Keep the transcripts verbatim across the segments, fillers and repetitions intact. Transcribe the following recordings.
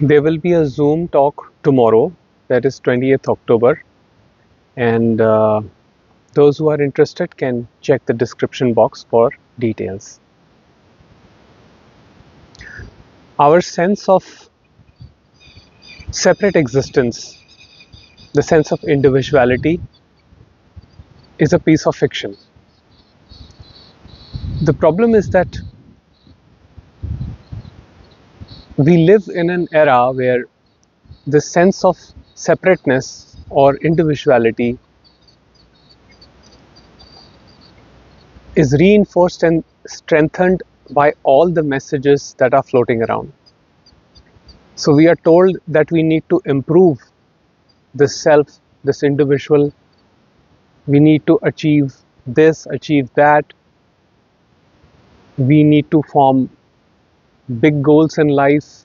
There will be a Zoom talk tomorrow, that is twentieth October, and uh, those who are interested can check the description box for details. Our sense of separate existence, the sense of individuality, is a piece of fiction. The problem is that we live in an era where the sense of separateness or individuality is reinforced and strengthened by all the messages that are floating around. So we are told that we need to improve this self, this individual. We need to achieve this, achieve that. We need to form big goals in life.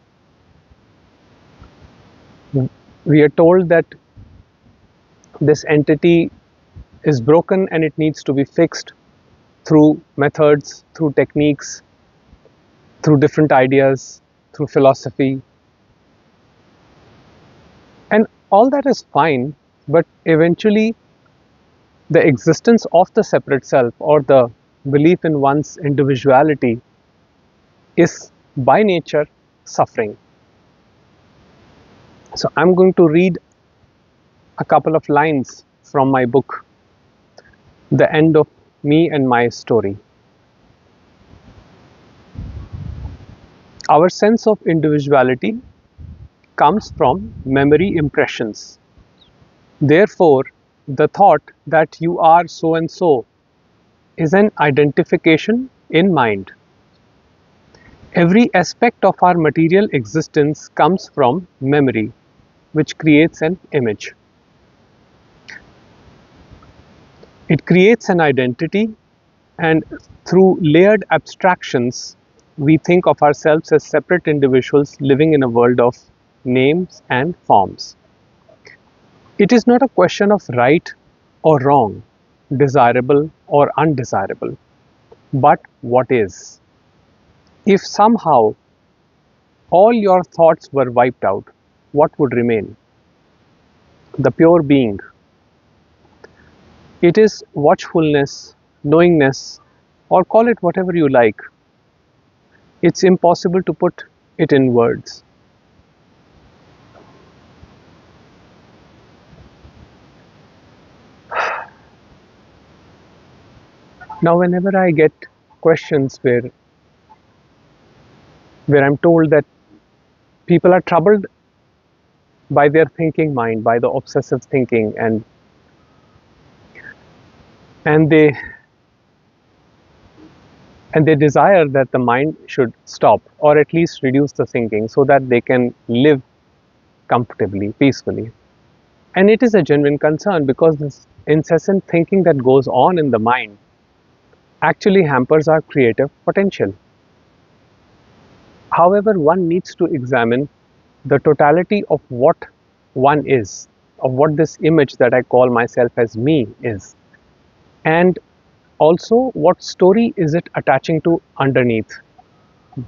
We are told that this entity is broken and it needs to be fixed through methods, through techniques, through different ideas, through philosophy. And all that is fine, but eventually the existence of the separate self or the belief in one's individuality is by nature suffering. So I'm going to read a couple of lines from my book, The End of Me and My Story. Our sense of individuality comes from memory impressions. Therefore, the thought that you are so and so is an identification in mind. Every aspect of our material existence comes from memory, which creates an image. It creates an identity, and through layered abstractions, we think of ourselves as separate individuals living in a world of names and forms. It is not a question of right or wrong, desirable or undesirable, but what is. If somehow all your thoughts were wiped out, what would remain? The pure being. It is watchfulness, knowingness, or call it whatever you like. It's impossible to put it in words. Now, whenever I get questions where where I'm told that people are troubled by their thinking mind, by the obsessive thinking, and and they and they desire that the mind should stop or at least reduce the thinking so that they can live comfortably, peacefully. And it is a genuine concern, because this incessant thinking that goes on in the mind actually hampers our creative potential. However, one needs to examine the totality of what one is, of what this image that I call myself as me is, and also what story is it attaching to underneath,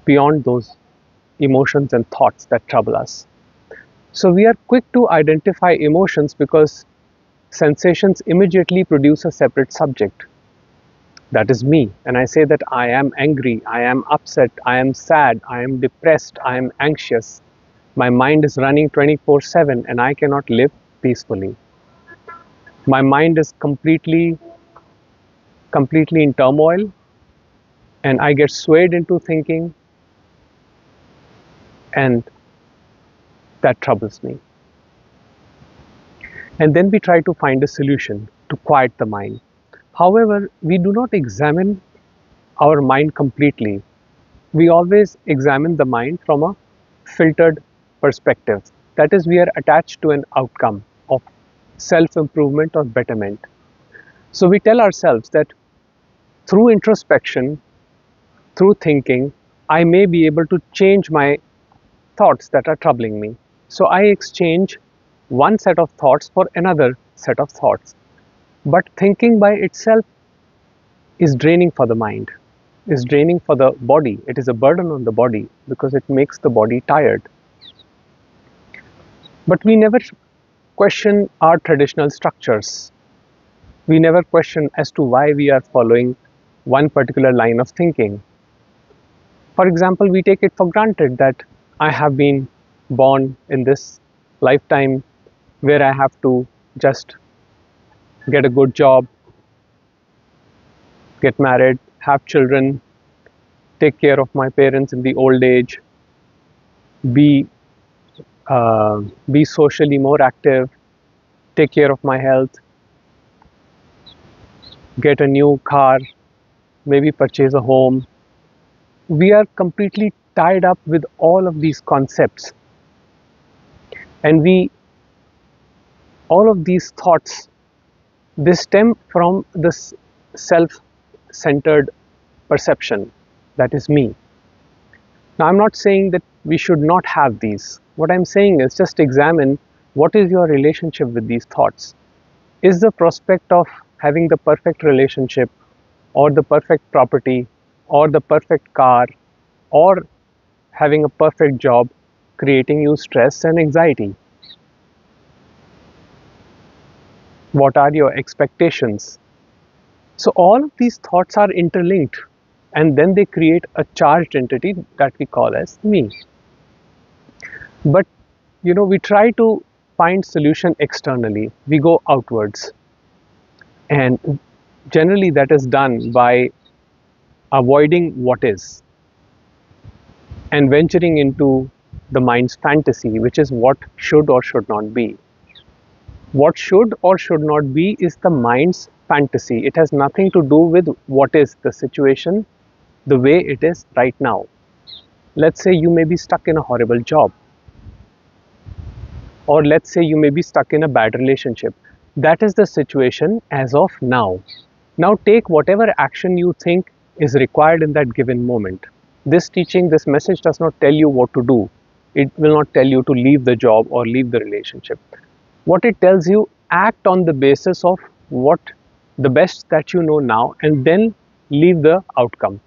beyond those emotions and thoughts that trouble us. So we are quick to identify emotions because sensations immediately produce a separate subject. That is me, and I say that I am angry, I am upset, I am sad, I am depressed, I am anxious. My mind is running twenty-four seven and I cannot live peacefully. My mind is completely, completely in turmoil, and I get swayed into thinking, and that troubles me. And then we try to find a solution to quiet the mind. However, we do not examine our mind completely. We always examine the mind from a filtered perspective. That is, we are attached to an outcome of self-improvement or betterment. So we tell ourselves that through introspection, through thinking, I may be able to change my thoughts that are troubling me. So I exchange one set of thoughts for another set of thoughts. But thinking by itself is draining for the mind, is draining for the body. It is a burden on the body because it makes the body tired. But we never question our traditional structures. We never question as to why we are following one particular line of thinking. For example, we take it for granted that I have been born in this lifetime where I have to just get a good job, get married, have children, take care of my parents in the old age, be uh, be socially more active, take care of my health, get a new car, maybe purchase a home. We are completely tied up with all of these concepts, and we all of these thoughts, they stem from this self-centered perception that is me. Now, I'm not saying that we should not have these. What I'm saying is just examine what is your relationship with these thoughts. Is the prospect of having the perfect relationship or the perfect property or the perfect car or having a perfect job creating you stress and anxiety? What are your expectations? So all of these thoughts are interlinked, and then they create a charged entity that we call as me. But you know, we try to find solution externally. We go outwards, and generally that is done by avoiding what is and venturing into the mind's fantasy, which is what should or should not be. What should or should not be is the mind's fantasy. It has nothing to do with what is the situation, the way it is right now. Let's say you may be stuck in a horrible job, or let's say you may be stuck in a bad relationship. That is the situation as of now. Now take whatever action you think is required in that given moment. This teaching, this message does not tell you what to do. It will not tell you to leave the job or leave the relationship. What it tells you, act on the basis of what the best that you know now, and then leave the outcome.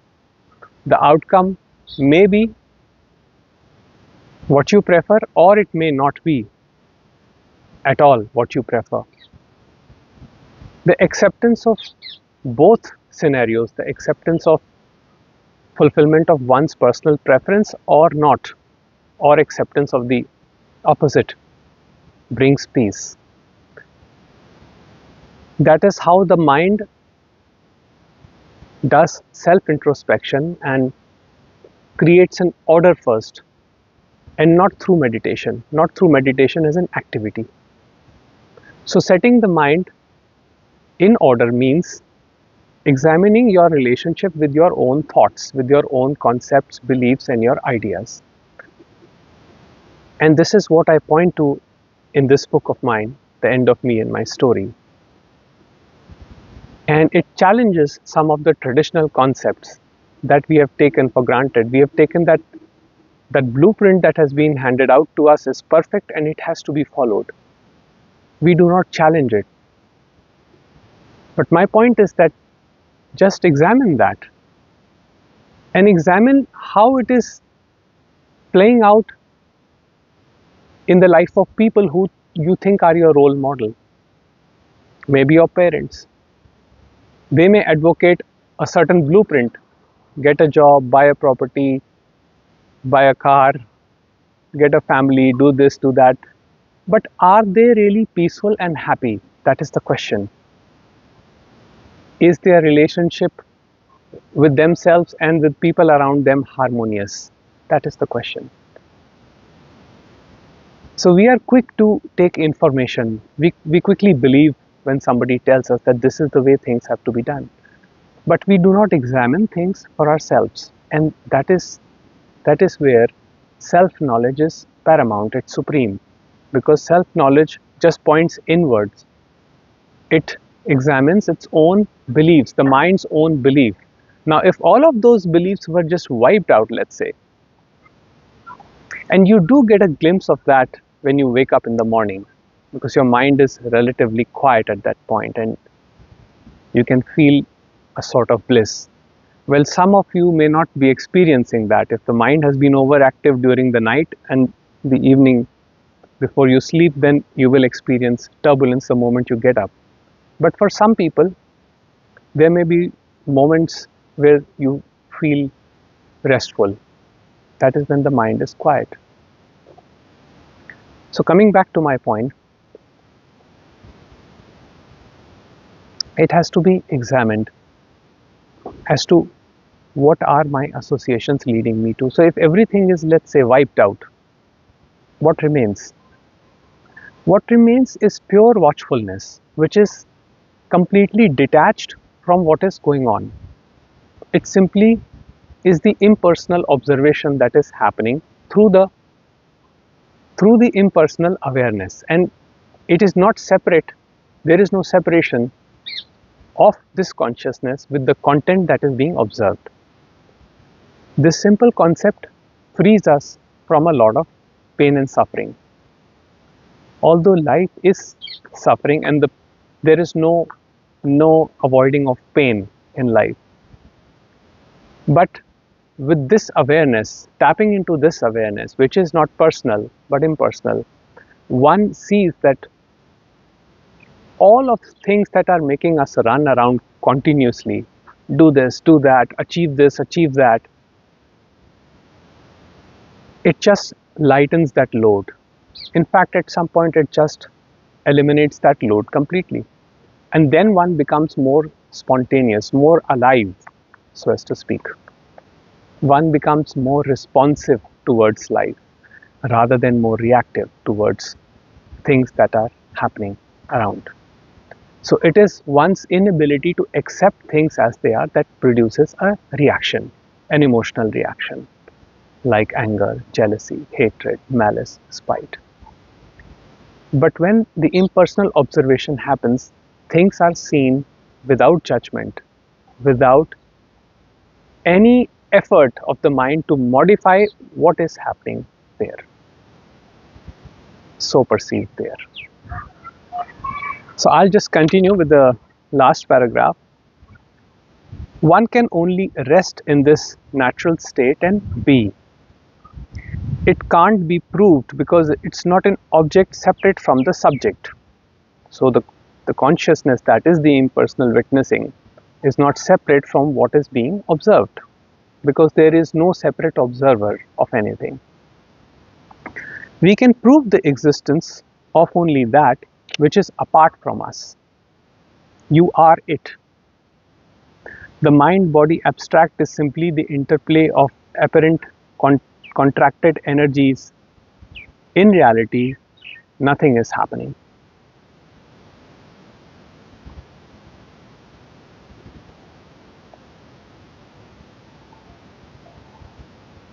The outcome may be what you prefer, or it may not be at all what you prefer. The acceptance of both scenarios, the acceptance of fulfillment of one's personal preference or not, or acceptance of the opposite, brings peace. That is how the mind does self-introspection and creates an order first, and not through meditation, not through meditation as an activity. So setting the mind in order means examining your relationship with your own thoughts, with your own concepts, beliefs, and your ideas. And this is what I point to in this book of mine, The End of Me and My Story. And it challenges some of the traditional concepts that we have taken for granted. We have taken that that blueprint that has been handed out to us is perfect and it has to be followed. We do not challenge it. But my point is that just examine that and examine how it is playing out in the life of people who you think are your role model. Maybe your parents. They may advocate a certain blueprint: get a job, buy a property, buy a car, get a family, do this, do that. But are they really peaceful and happy? That is the question. Is their relationship with themselves and with people around them harmonious? That is the question. So we are quick to take information. We, we quickly believe when somebody tells us that this is the way things have to be done. But we do not examine things for ourselves. And that is That is where self-knowledge is paramount, it's supreme, because self-knowledge just points inwards. It examines its own beliefs, the mind's own belief. Now, if all of those beliefs were just wiped out, let's say, and you do get a glimpse of that when you wake up in the morning, because your mind is relatively quiet at that point and you can feel a sort of bliss. Well, some of you may not be experiencing that if the mind has been overactive during the night and the evening before you sleep, then you will experience turbulence the moment you get up. But for some people, there may be moments where you feel restful. That is when the mind is quiet. So coming back to my point, it has to be examined as to what are my associations leading me to. So if everything is, let's say, wiped out, what remains? What remains is pure watchfulness, which is completely detached from what is going on. It simply is the impersonal observation that is happening through the through the impersonal awareness, and it is not separate. There is no separation of this consciousness with the content that is being observed. This simple concept frees us from a lot of pain and suffering. Although life is suffering and the, there is no, no avoiding of pain in life, but with this awareness, tapping into this awareness, which is not personal but impersonal, one sees that all of things that are making us run around continuously, do this, do that, achieve this, achieve that, it just lightens that load. In fact, at some point it just eliminates that load completely. And then one becomes more spontaneous, more alive, so as to speak. One becomes more responsive towards life rather than more reactive towards things that are happening around. So it is one's inability to accept things as they are that produces a reaction, an emotional reaction, like anger, jealousy, hatred, malice, spite. But when the impersonal observation happens, things are seen without judgment, without any effort of the mind to modify what is happening there, so perceived there. So I'll just continue with the last paragraph. One can only rest in this natural state and be. It can't be proved because it's not an object separate from the subject. So the, the consciousness, that is the impersonal witnessing, is not separate from what is being observed, because there is no separate observer of anything. We can prove the existence of only that which is apart from us. You are it. The mind-body abstract is simply the interplay of apparent con contracted energies. In reality, nothing is happening.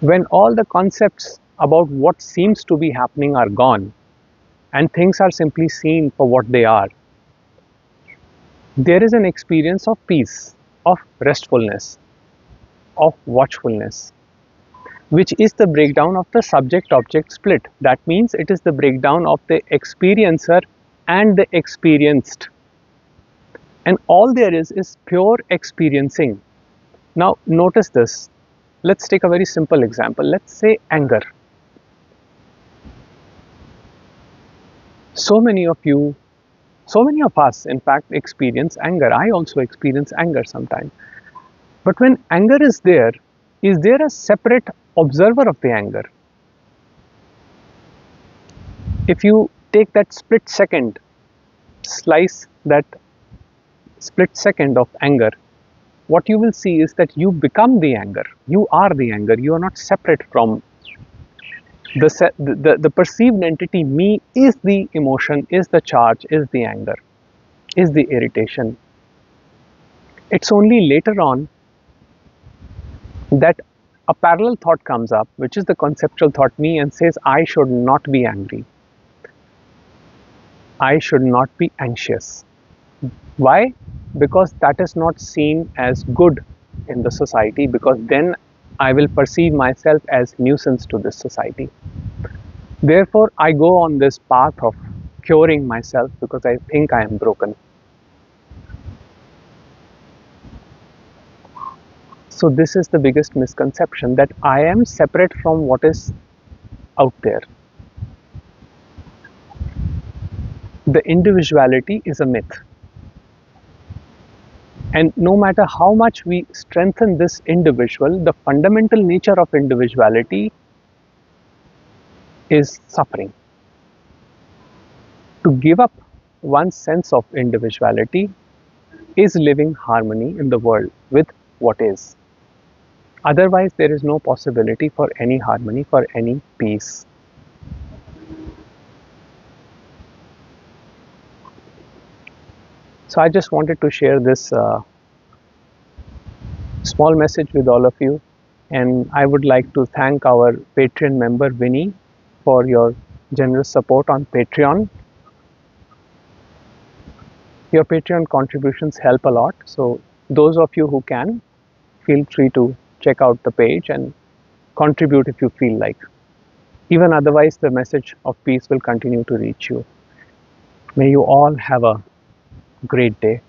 When all the concepts about what seems to be happening are gone, and things are simply seen for what they are, there is an experience of peace, of restfulness, of watchfulness, which is the breakdown of the subject-object split. That means it is the breakdown of the experiencer and the experienced. And all there is is pure experiencing. Now notice this. Let's take a very simple example. Let's say anger. So many of you, so many of us, in fact, experience anger. I also experience anger sometimes. But when anger is there, is there a separate observer of the anger? If you take that split second, slice that split second of anger, what you will see is that you become the anger. You are the anger. You are not separate from the, se the, the perceived entity. Me is the emotion, is the charge, is the anger, is the irritation. It's only later on that a parallel thought comes up, which is the conceptual thought me, and says, I should not be angry. I should not be anxious. Why? Because that is not seen as good in the society, because then I will perceive myself as nuisance to this society. Therefore, I go on this path of curing myself because I think I am broken. So this is the biggest misconception, that I am separate from what is out there. the individuality is a myth. And no matter how much we strengthen this individual, the fundamental nature of individuality is suffering. To give up one's sense of individuality is living harmony in the world with what is. Otherwise, there is no possibility for any harmony, for any peace. So I just wanted to share this uh, small message with all of you, and I would like to thank our Patreon member Vinny for your generous support on Patreon. Your Patreon contributions help a lot, so those of you who can, feel free to check out the page and contribute if you feel like. Even otherwise, the message of peace will continue to reach you. May you all have a great day.